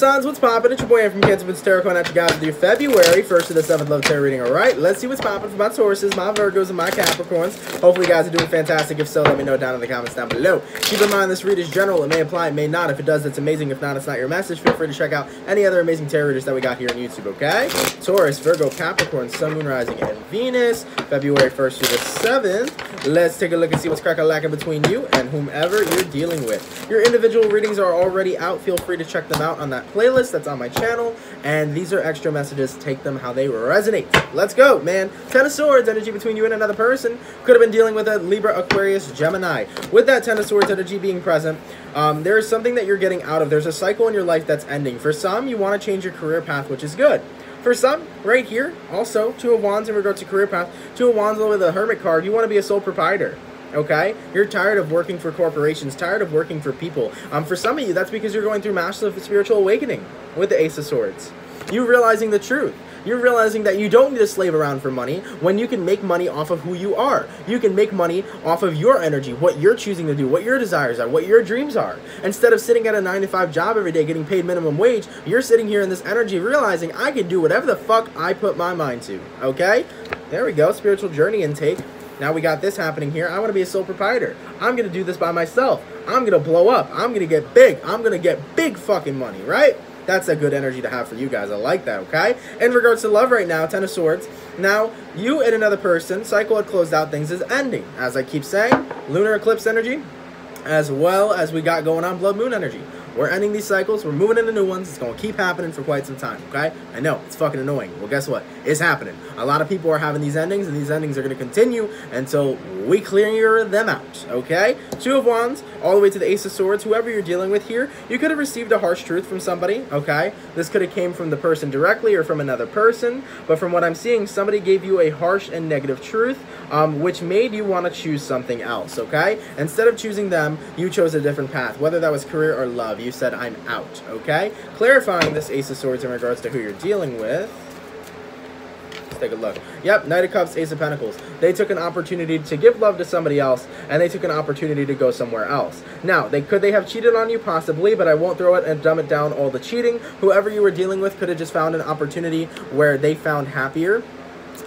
signs, what's poppin'? It's your boy from CancerMoons Tarot coming at you guys with your February 1st to the 7th love tarot reading. All right, let's see what's poppin' for my Tauruses, my Virgos, and my Capricorns. Hopefully, you guys are doing fantastic. If so, let me know down in the comments down below. Keep in mind, this read is general. It may apply, it may not. If it does, that's amazing. If not, it's not your message. Feel free to check out any other amazing tarot readers that we got here on YouTube, okay? Taurus, Virgo, Capricorn, Sun, Moon, Rising, and Venus, February 1st to the 7th. Let's take a look and see what's crack-a-lackin' between you and whomever you're dealing with. Your individual readings are already out. Feel free to check them out on that playlist that's on my channel, and these are extra messages. Take them how they resonate. Let's go, man. Ten of Swords energy between you and another person. Could have been dealing with a Libra, Aquarius, Gemini. With that Ten of Swords energy being present, there is something that you're getting out of. There's a cycle in your life that's ending. For some, you want to change your career path, which is good. For some, right here, also Two of Wands in regards to career path. Two of Wands with a Hermit card. You want to be a sole proprietor. Okay, you're tired of working for corporations, tired of working for people. For some of you, that's because you're going through massive spiritual awakening with the Ace of Swords. You realizing the truth. You're realizing that you don't need to slave around for money when you can make money off of who you are. You can make money off of your energy, what you're choosing to do, what your desires are, what your dreams are. Instead of sitting at a 9-to-5 job every day getting paid minimum wage, you're sitting here in this energy realizing I can do whatever the fuck I put my mind to. Okay, there we go. Spiritual journey intake. Now we got this happening here. I want to be a sole proprietor. I'm going to do this by myself. I'm going to blow up. I'm going to get big. I'm going to get big fucking money, right? That's a good energy to have for you guys. I like that, okay? In regards to love right now, Ten of Swords. Now, you and another person, cycle had closed out, things is ending. As I keep saying, lunar eclipse energy, as well as we got going on blood moon energy. We're ending these cycles. We're moving into new ones. It's going to keep happening for quite some time, okay? I know, it's fucking annoying. Well, guess what? It's happening. A lot of people are having these endings, and these endings are going to continue until we clear them out, okay? Two of Wands, all the way to the Ace of Swords. Whoever you're dealing with here, you could have received a harsh truth from somebody, okay? This could have came from the person directly or from another person, but from what I'm seeing, somebody gave you a harsh and negative truth, which made you want to choose something else, okay? Instead of choosing them, you chose a different path, whether that was career or love. You said, I'm out, okay? Clarifying this Ace of Swords in regards to who you're dealing with. Let's take a look. Yep, Knight of Cups, Ace of Pentacles. They took an opportunity to give love to somebody else, and they took an opportunity to go somewhere else. Now, could they have cheated on you? Possibly, but I won't throw it and dumb it down all the cheating. Whoever you were dealing with could have just found an opportunity where they found happier,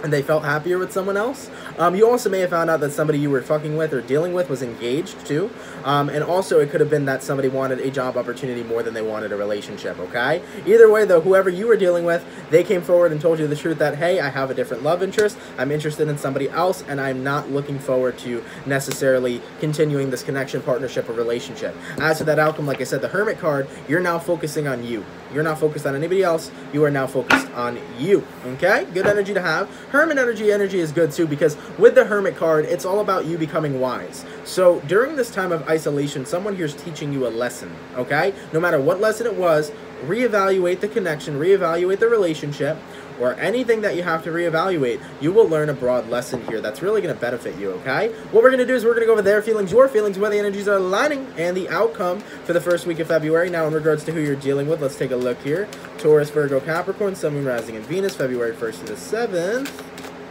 and they felt happier with someone else. You also may have found out that somebody you were fucking with or dealing with was engaged too. And also it could have been that somebody wanted a job opportunity more than they wanted a relationship, okay? Either way though, whoever you were dealing with, they came forward and told you the truth that, hey, I have a different love interest, I'm interested in somebody else, and I'm not looking forward to necessarily continuing this connection, partnership, or relationship. As to that outcome, like I said, the Hermit card, you're now focusing on you. You're not focused on anybody else. You are now focused on you, okay? Good energy to have. Hermit energy is good too, because with the Hermit card, it's all about you becoming wise. So during this time of isolation, someone here is teaching you a lesson, okay? No matter what lesson it was, reevaluate the connection, reevaluate the relationship, or anything that you have to reevaluate, you will learn a broad lesson here that's really going to benefit you, okay? What we're going to do is we're going to go over their feelings, your feelings, where the energies are aligning, and the outcome for the first week of February. Now, in regards to who you're dealing with, let's take a look here. Taurus, Virgo, Capricorn, Sun, Moon, Rising, and Venus, February 1st to the 7th.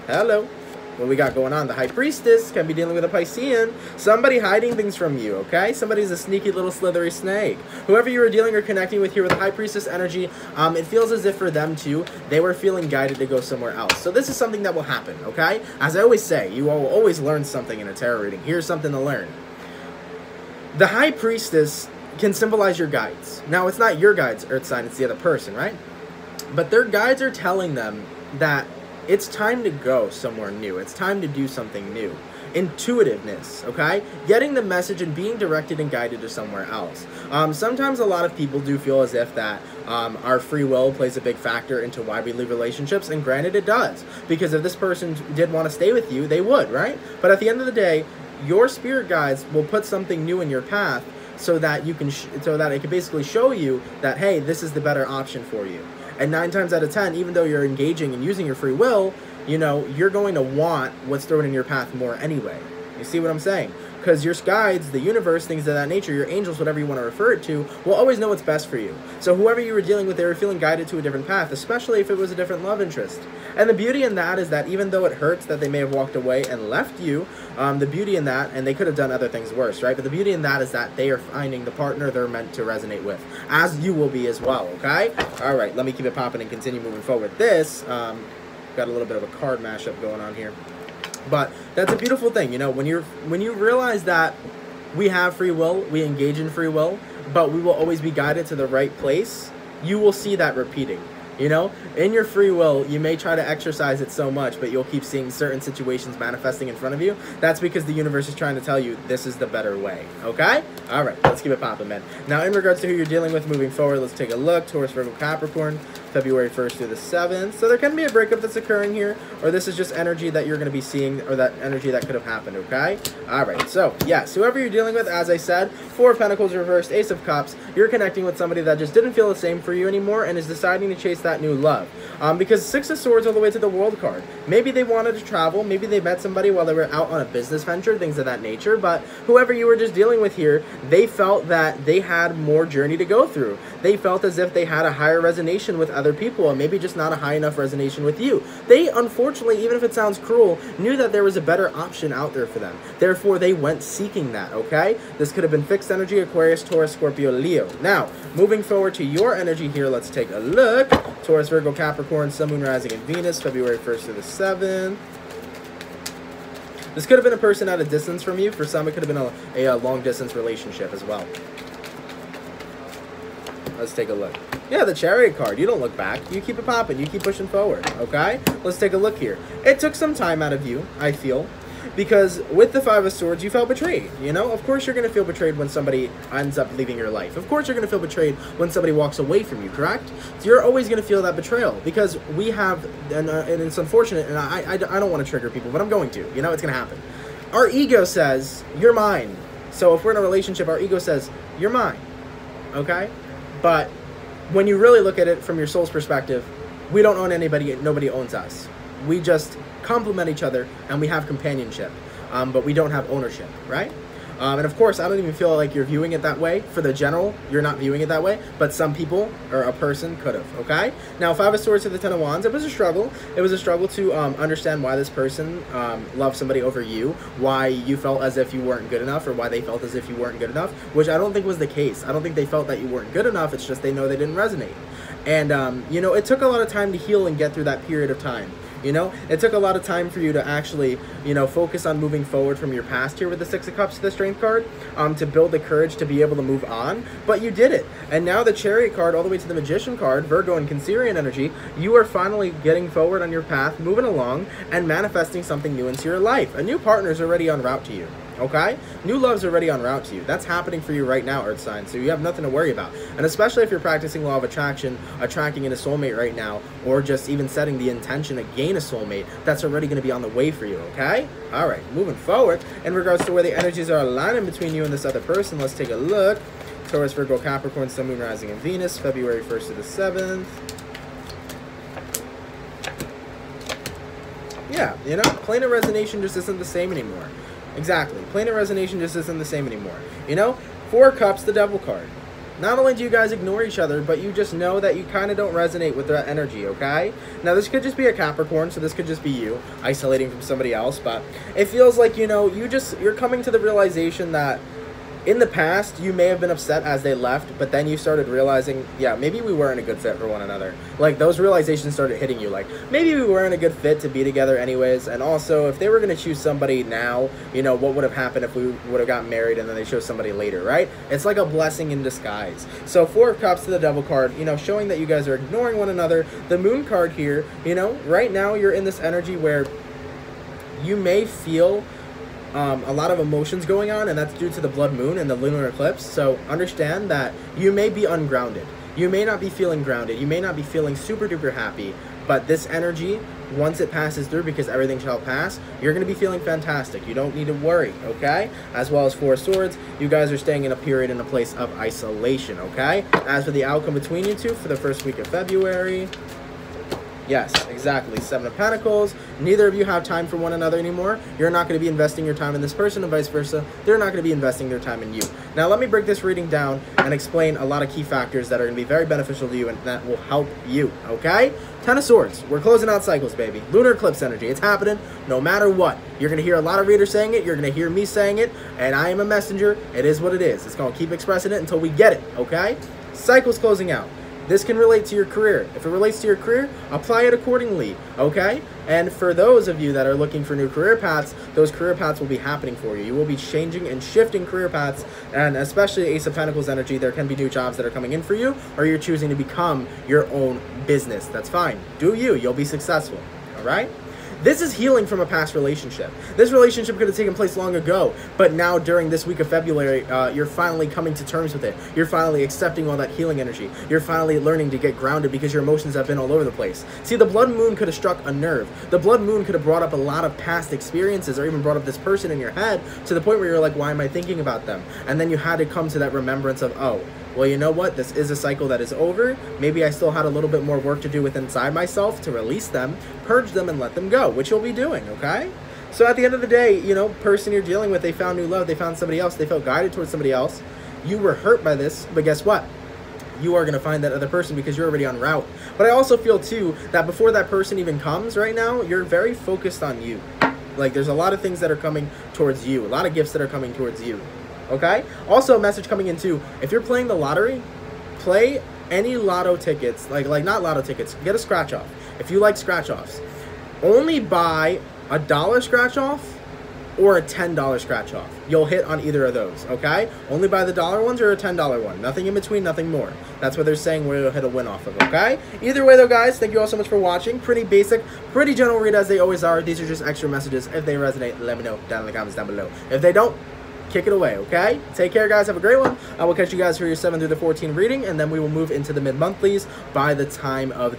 Hello. What we got going on? The High Priestess can be dealing with a Piscean. Somebody hiding things from you, okay? Somebody's a sneaky little slithery snake. Whoever you were dealing or connecting with here with the High Priestess energy, it feels as if for them too, they were feeling guided to go somewhere else. So this is something that will happen, okay? As I always say, you all will always learn something in a tarot reading. Here's something to learn. The High Priestess can symbolize your guides. Now, it's not your guide's earth sign, it's the other person, right? But their guides are telling them that it's time to go somewhere new. It's time to do something new. Intuitiveness, okay? Getting the message and being directed and guided to somewhere else. Sometimes a lot of people do feel as if that our free will plays a big factor into why we leave relationships, and granted it does, because if this person did want to stay with you, they would, right? But at the end of the day, your spirit guides will put something new in your path so that you can, so that it can basically show you that, hey, this is the better option for you. And 9 times out of 10, even though you're engaging and using your free will, you know, you're going to want what's thrown in your path more anyway. You see what I'm saying? because your guides, the universe, things of that nature, your angels, whatever you want to refer it to, will always know what's best for you. So whoever you were dealing with, they were feeling guided to a different path, especially if it was a different love interest. And the beauty in that is that even though it hurts that they may have walked away and left you, the beauty in that, and they could have done other things worse, right? But the beauty in that is that they are finding the partner they're meant to resonate with, as you will be as well, okay? All right, let me keep it popping and continue moving forward. This, got a little bit of a card mashup going on here. But that's a beautiful thing, you know, when you realize that we have free will, we engage in free will, but we will always be guided to the right place, you will see that repeating. You know, in your free will, you may try to exercise it so much, but you'll keep seeing certain situations manifesting in front of you. That's because the universe is trying to tell you this is the better way, okay? All right, let's keep it popping, man. Now, in regards to who you're dealing with moving forward, let's take a look. Taurus, Virgo, Capricorn, February 1st through the 7th. So there can be a breakup that's occurring here, or this is just energy that you're going to be seeing, or that energy that could have happened, okay? All right, so, yes, whoever you're dealing with, as I said, Four of Pentacles reversed, Ace of Cups, you're connecting with somebody that just didn't feel the same for you anymore and is deciding to chase that new love, because Six of Swords all the way to the World card. Maybe they wanted to travel, maybe they met somebody while they were out on a business venture, things of that nature, but whoever you were just dealing with here, they felt that they had more journey to go through. They felt as if they had a higher resonation with other people, and maybe just not a high enough resonation with you. They, unfortunately, even if it sounds cruel, knew that there was a better option out there for them. Therefore, they went seeking that, okay? This could have been fixed energy, Aquarius, Taurus, Scorpio, Leo. Now, moving forward to your energy here, let's take a look. Taurus, Virgo, Capricorn, Sun, Moon, Rising, and Venus, February 1st through the 7th. This could have been a person at a distance from you. For some, it could have been a long-distance relationship as well. Let's take a look. Yeah, the Chariot card. You don't look back. You keep it popping. You keep pushing forward, okay? Let's take a look here. It took some time out of you, I feel, because with the Five of Swords, you felt betrayed, you know? Of course you're going to feel betrayed when somebody ends up leaving your life. Of course you're going to feel betrayed when somebody walks away from you, correct? So you're always going to feel that betrayal, because we have, and it's unfortunate, and I don't want to trigger people, but I'm going to, you know? It's going to happen. Our ego says, you're mine. So if we're in a relationship, our ego says, you're mine, okay? But when you really look at it from your soul's perspective, we don't own anybody, nobody owns us. We just complement each other, and we have companionship, but we don't have ownership, right? And of course, I don't even feel like you're viewing it that way. For the general, you're not viewing it that way, but some people or a person could have, okay? Now, Five of Swords to the Ten of Wands, it was a struggle. It was a struggle to understand why this person loved somebody over you, why you felt as if you weren't good enough, or why they felt as if you weren't good enough, which I don't think was the case. I don't think they felt that you weren't good enough. It's just they know they didn't resonate. And, you know, it took a lot of time to heal and get through that period of time. You know, it took a lot of time for you to actually, you know, focus on moving forward from your past here with the Six of Cups to the Strength card, to build the courage to be able to move on, but you did it. And now the Chariot card all the way to the Magician card, Virgo and Cancerian energy, you are finally getting forward on your path, moving along, and manifesting something new into your life. A new partner is already en route to you. Okay? New love's already en route to you. That's happening for you right now, Earth sign, so you have nothing to worry about. And especially if you're practicing law of attraction, attracting in a soulmate right now, or just even setting the intention to gain a soulmate, that's already going to be on the way for you, okay? All right, moving forward. In regards to where the energies are aligning between you and this other person, let's take a look. Taurus, Virgo, Capricorn, Sun, Moon, Rising, and Venus, February 1st to the 7th. Yeah, you know, planar resonation just isn't the same anymore. Exactly. Planar resonation just isn't the same anymore. You know, Four Cups, the Devil card. Not only do you guys ignore each other, but you just know that you kind of don't resonate with that energy, okay? Now, this could just be a Capricorn, so this could just be you isolating from somebody else, but it feels like, you know, you're coming to the realization that in the past, you may have been upset as they left, but then you started realizing, yeah, maybe we weren't a good fit for one another. Like, those realizations started hitting you. Like, maybe we weren't a good fit to be together anyways. And also, if they were going to choose somebody now, you know, what would have happened if we would have gotten married and then they chose somebody later, right? It's like a blessing in disguise. So, Four of Cups to the Devil card, you know, showing that you guys are ignoring one another. The Moon card here, you know, right now you're in this energy where you may feel a lot of emotions going on, and that's due to the blood moon and the lunar eclipse. So understand that you may be ungrounded. You may not be feeling grounded. You may not be feeling super duper happy, but this energy, once it passes through, because everything shall pass, you're going to be feeling fantastic. You don't need to worry, okay? As well as Four of Swords, you guys are staying in a period in a place of isolation, okay? As for the outcome between you two for the first week of February... Yes, exactly. Seven of Pentacles. Neither of you have time for one another anymore. You're not going to be investing your time in this person, and vice versa. They're not going to be investing their time in you. Now, let me break this reading down and explain a lot of key factors that are going to be very beneficial to you and that will help you, okay? Ten of Swords. We're closing out cycles, baby. Lunar eclipse energy. It's happening no matter what. You're going to hear a lot of readers saying it. You're going to hear me saying it. And I am a messenger. It is what it is. It's going to keep expressing it until we get it, okay? Cycles closing out. This can relate to your career. If it relates to your career, apply it accordingly, okay? And for those of you that are looking for new career paths, those career paths will be happening for you. You will be changing and shifting career paths, and especially Ace of Pentacles energy, there can be new jobs that are coming in for you, or you're choosing to become your own business. That's fine. Do you. You'll be successful, all right? This is healing from a past relationship. This relationship could have taken place long ago, but now during this week of February, you're finally coming to terms with it. You're finally accepting all that healing energy. You're finally learning to get grounded because your emotions have been all over the place. See, the blood moon could have struck a nerve. The blood moon could have brought up a lot of past experiences or even brought up this person in your head to the point where you're like, why am I thinking about them? And then you had to come to that remembrance of, oh, well, you know what? This is a cycle that is over. Maybe I still had a little bit more work to do with inside myself to release them, purge them, and let them go, which you'll be doing, okay? So at the end of the day, you know, person you're dealing with, they found new love, they found somebody else, they felt guided towards somebody else. You were hurt by this, but guess what? You are going to find that other person because you're already en route. But I also feel, too, that before that person even comes right now, you're very focused on you. Like, there's a lot of things that are coming towards you, a lot of gifts that are coming towards you. Okay? Also, a message coming in too. If you're playing the lottery, play any lotto tickets. Like not lotto tickets. Get a scratch-off. If you like scratch-offs, only buy a $1 scratch-off or a $10 scratch-off. You'll hit on either of those, okay? Only buy the $1 ones or a $10 one. Nothing in between, nothing more. That's what they're saying where you'll hit a win off of, okay? Either way, though, guys, thank you all so much for watching. Pretty basic, pretty general read as they always are. These are just extra messages. If they resonate, let me know down in the comments down below. If they don't, kick it away, okay? Take care, guys. Have a great one. I will catch you guys for your 7 through the 14 reading, and then we will move into the mid-monthlies by the time of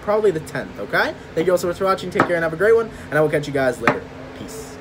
probably the 10th, okay? Thank you all so much for watching. Take care and have a great one, and I will catch you guys later. Peace.